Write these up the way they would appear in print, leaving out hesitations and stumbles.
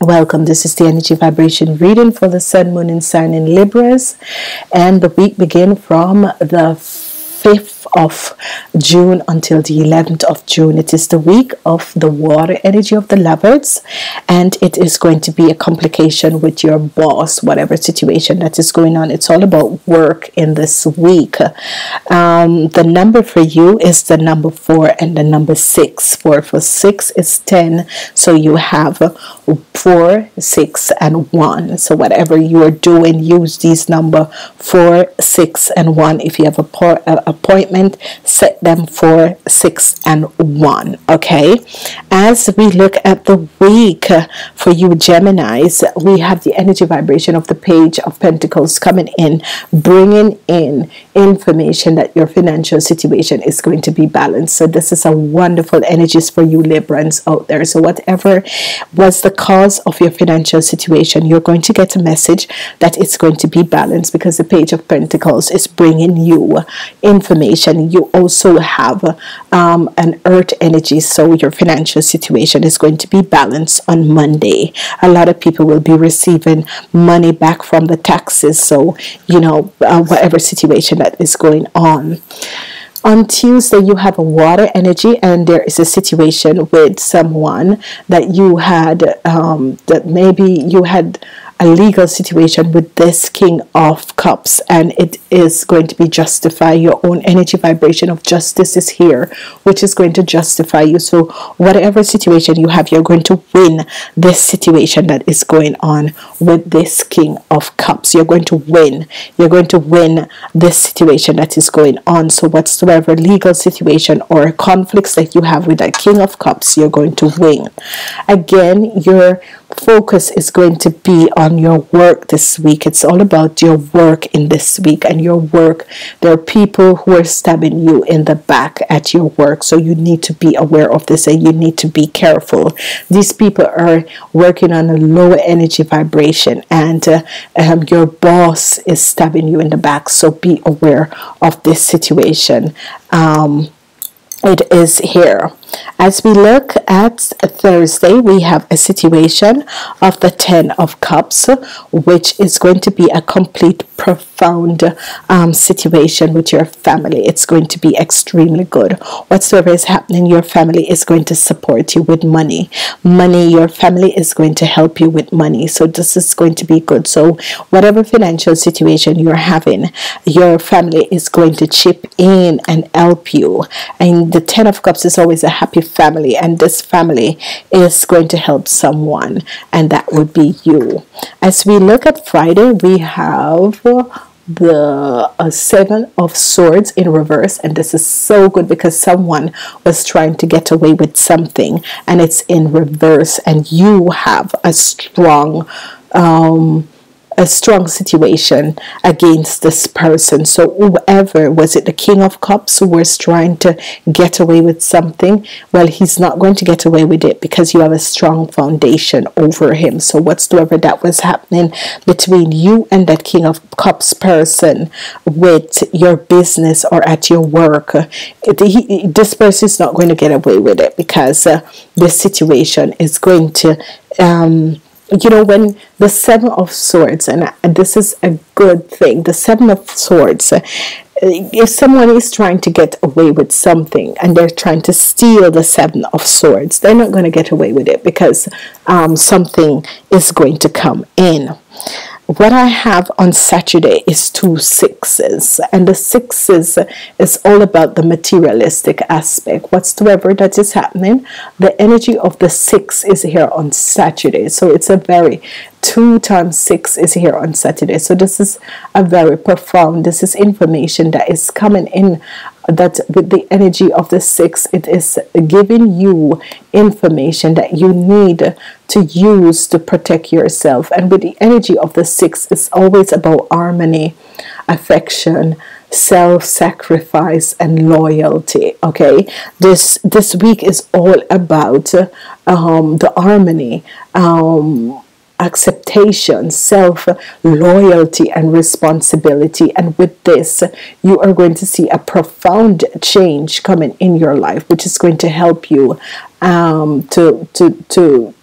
Welcome, this is the energy vibration reading for the sun, moon and sign in Libras, and the week begin from the 5th of June until the 11th of June. It is the week of the water energy of the Lovers, and it is going to be a complication with your boss, whatever situation that is going on. It's all about work in this week. The number for you is the number 4 and the number 6. 4 for 6 is 10, so you have 4, 6 and 1. So whatever you are doing, use these number 4, 6 and 1. If you have an appointment, set them for 6 and 1. Okay, as we look at the week for you Geminis, we have the energy vibration of the Page of Pentacles coming in, bringing in information that your financial situation is going to be balanced. So this is a wonderful energies for you Librans out there. So whatever was the cause of your financial situation, you're going to get a message that it's going to be balanced, because the Page of Pentacles is bringing you information. You also have an earth energy, so your financial situation is going to be balanced on Monday. A lot of people will be receiving money back from the taxes, so you know, whatever situation that is going on. On Tuesday, you have a water energy, and there is a situation with someone that you had, that maybe you had a legal situation with this King of Cups, and it is going to be justify your own energy vibration of justice is here, which is going to justify you. So whatever situation you have, you're going to win this situation that is going on with this King of Cups. You're going to win. You're going to win this situation that is going on. So whatsoever legal situation or conflicts that you have with that King of Cups, you're going to win. Again, your focus is going to be on your work this week. It's all about your work in this week, and your work, there are people who are stabbing you in the back at your work, so you need to be aware of this and you need to be careful. These people are working on a lower energy vibration, and your boss is stabbing you in the back, so be aware of this situation. It is here. As we look at Thursday, we have a situation of the Ten of Cups, which is going to be a complete, profound situation with your family. It's going to be extremely good. Whatsoever is happening, your family is going to support you with money. Your family is going to help you with money. So this is going to be good. So whatever financial situation you're having, your family is going to chip in and help you. And the Ten of Cups is always a happy family, and this family is going to help someone, and that would be you. As we look at Friday, we have the Seven of Swords in reverse, and this is so good because someone was trying to get away with something and it's in reverse, and you have a strong situation against this person. So whoever was it, the King of Cups, who was trying to get away with something, well, he's not going to get away with it because you have a strong foundation over him. So whatsoever that was happening between you and that King of Cups person with your business or at your work, this person is not going to get away with it, because this situation is going to you know, when the Seven of Swords, and this is a good thing, the Seven of Swords, if someone is trying to get away with something and they're trying to steal the Seven of Swords, they're not going to get away with it, because something is going to come in. What I have on Saturday is 2 6s, and the 6s is all about the materialistic aspect. Whatsoever that is happening, the energy of the 6 is here on Saturday. So it's a very 2 times 6 is here on Saturday. So this is a very profound, this is information that is coming in, that with the energy of the 6, it is giving you information that you need to use to protect yourself. And with the energy of the 6, it's always about harmony, affection, self-sacrifice and loyalty. Okay, this week is all about the harmony, acceptation, self loyalty and responsibility. And with this, you are going to see a profound change coming in your life, which is going to help you to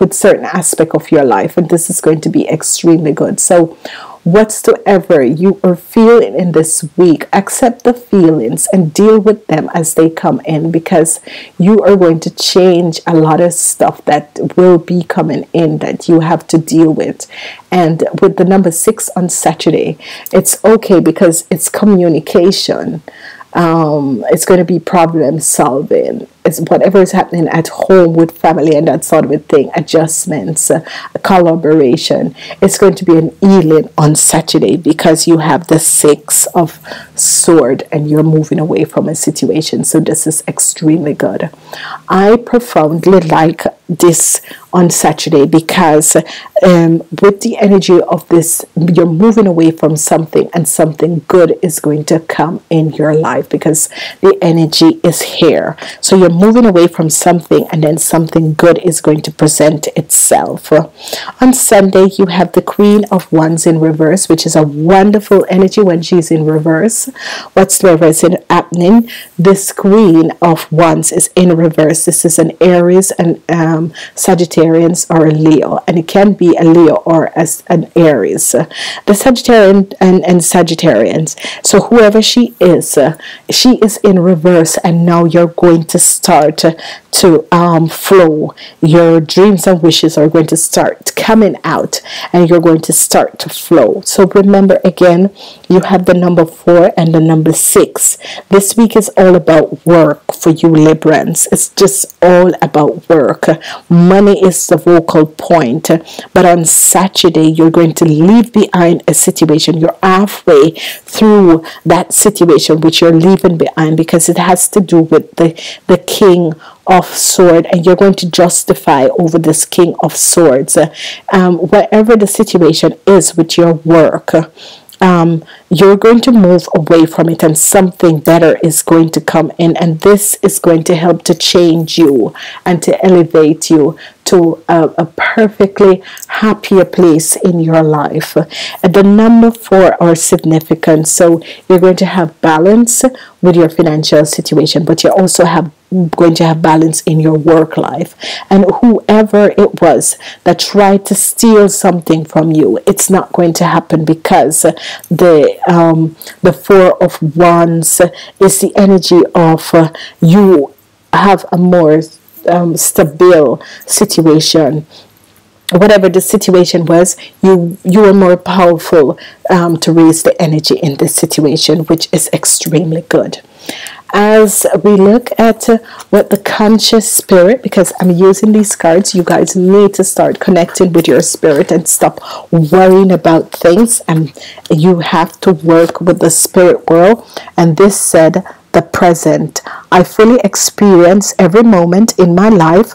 with certain aspect of your life, and this is going to be extremely good. So whatsoever you are feeling in this week, accept the feelings and deal with them as they come in, because you are going to change a lot of stuff that will be coming in that you have to deal with. And with the number 6 on Saturday, it's okay because it's communication. It's going to be problem solving. It's whatever is happening at home with family and that sort of a thing, adjustments, collaboration. It's going to be an healing on Saturday because you have the 6 of Swords and you're moving away from a situation. So this is extremely good. I profoundly like this on Saturday because with the energy of this, you're moving away from something and something good is going to come in your life because the energy is here. So you're moving away from something and then something good is going to present itself. On Sunday, you have the Queen of Wands in reverse, which is a wonderful energy when she's in reverse. Whatsoever is happening, this Queen of Wands is in reverse. This is an Aries, and Sagittarians or a Leo, and it can be a Leo or as an Aries, the Sagittarian and Sagittarians. So whoever she is in reverse, and now you're going to start to flow. Your dreams and wishes are going to start coming out and you're going to start to flow. So remember again, you have the number 4 and the number 6. This week is all about work for you Librans. It's just all about work. Money is the vocal point, but on Saturday you're going to leave behind a situation. You're halfway through that situation which you're leaving behind because it has to do with the King of Swords, and you're going to justify over this King of Swords. Whatever the situation is with your work, you're going to move away from it and something better is going to come in, and this is going to help to change you and to elevate you to a perfectly happier place in your life. And the number 4 are significant, so you're going to have balance with your financial situation, but you also have going to have balance in your work life. And whoever it was that tried to steal something from you, it's not going to happen because the 4 of Wands is the energy of you have a more stable situation. Whatever the situation was, you were more powerful to raise the energy in this situation, which is extremely good. As we look at what the conscious spirit, because I'm using these cards, you guys need to start connecting with your spirit and stop worrying about things, and you have to work with the spirit world. And this said, the present. I fully experience every moment in my life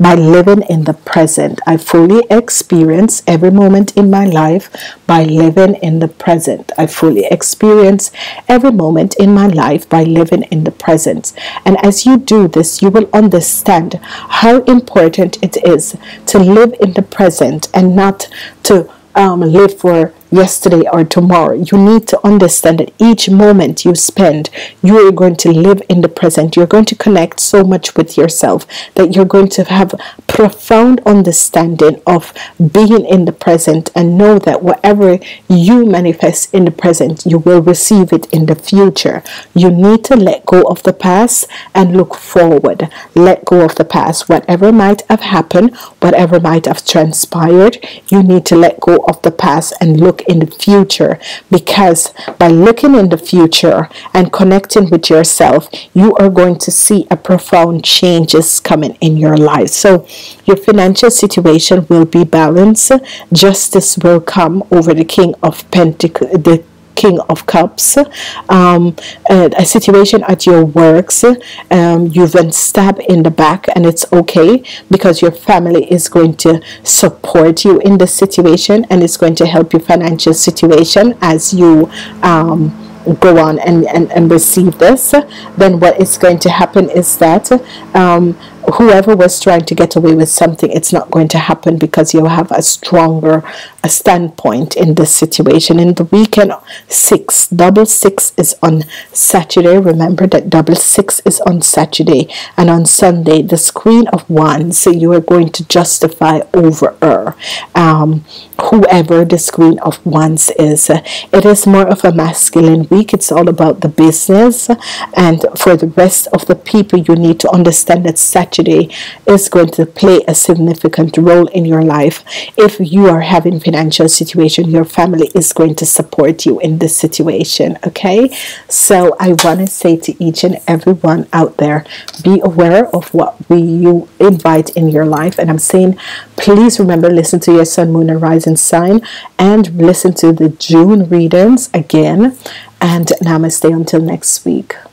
by living in the present. I fully experience every moment in my life by living in the present. I fully experience every moment in my life by living in the present. And as you do this, you will understand how important it is to live in the present and not to live for yesterday or tomorrow. You need to understand that each moment you spend, you are going to live in the present. You're going to connect so much with yourself that you're going to have profound understanding of being in the present, and know that whatever you manifest in the present, you will receive it in the future. You need to let go of the past and look forward. Let go of the past. Whatever might have happened, whatever might have transpired, you need to let go of the past and look in the future, because by looking in the future and connecting with yourself, you are going to see a profound changes coming in your life. So your financial situation will be balanced. Justice will come over the King of Pentacles, the King of Cups. A situation at your works, you've been stabbed in the back, and it's okay because your family is going to support you in this situation, and it's going to help your financial situation as you go on and receive this. Then what is going to happen is that whoever was trying to get away with something, it's not going to happen because you have a stronger a standpoint in this situation. In the weekend, 6, double 6 is on Saturday. Remember that double 6 is on Saturday, and on Sunday the Queen of Wands. So you are going to justify over her, whoever this Queen of Wands is. It is more of a masculine week. It's all about the business. And for the rest of the people, you need to understand that Saturday is going to play a significant role in your life. If you are having financial situation, your family is going to support you in this situation. Okay, so I want to say to each and everyone out there, be aware of what you invite in your life. And I'm saying, please remember, listen to your sun, moon and rising sign, and listen to the June readings again. And namaste until next week.